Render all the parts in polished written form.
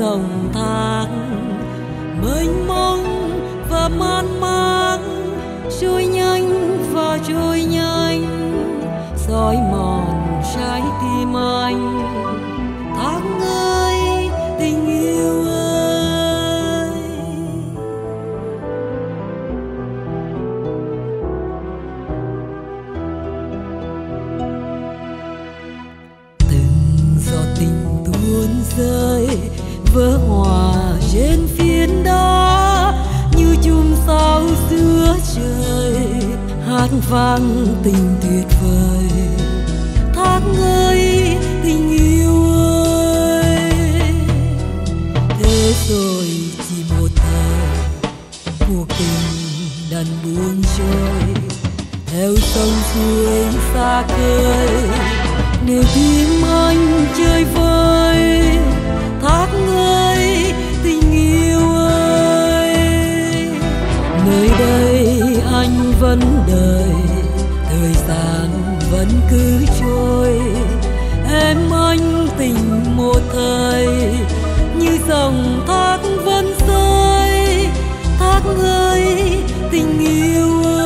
dòng thác mênh mông và man mác trôi nhanh soi mòn trái tim anh. Thác ơi tình yêu ơi, từng giọt tình tuôn rơi vỡ hòa trên phiến đá như chùm sao giữa trời hát vang tình tuyệt vời. Thác ơi tình yêu ơi, thế rồi chỉ một thời cuộc tình đành buông trôi theo sông suối xa cười để tim anh chơi vơi. Thác ơi tình yêu ơi, nơi đây anh vẫn đời, thời gian vẫn cứ trôi. Em anh tình một thời như dòng thác vẫn rơi. Thác ơi tình yêu ơi,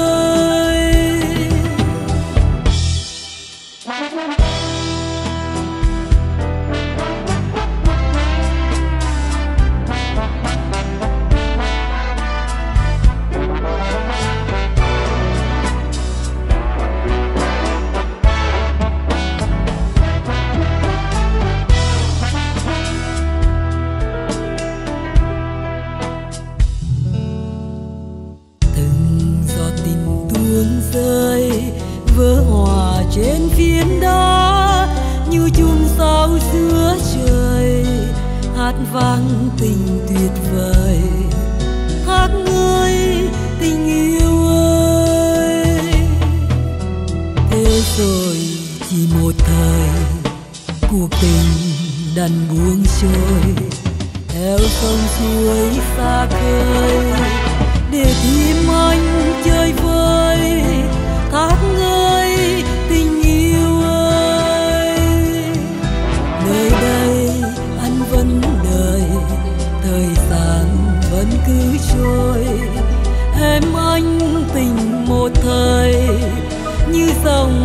trên phiến đá như chùm sao giữa trời hát vang tình tuyệt vời. Thác ơi tình yêu ơi, thế rồi chỉ một thời cuộc tình đành buông trôi theo sông suối xa khơi để tim anh chơi vơi. Thác ơi tình yêu ơi, nơi đây anh vẫn đời, thời gian vẫn cứ trôi. Em anh tình một thời như dòng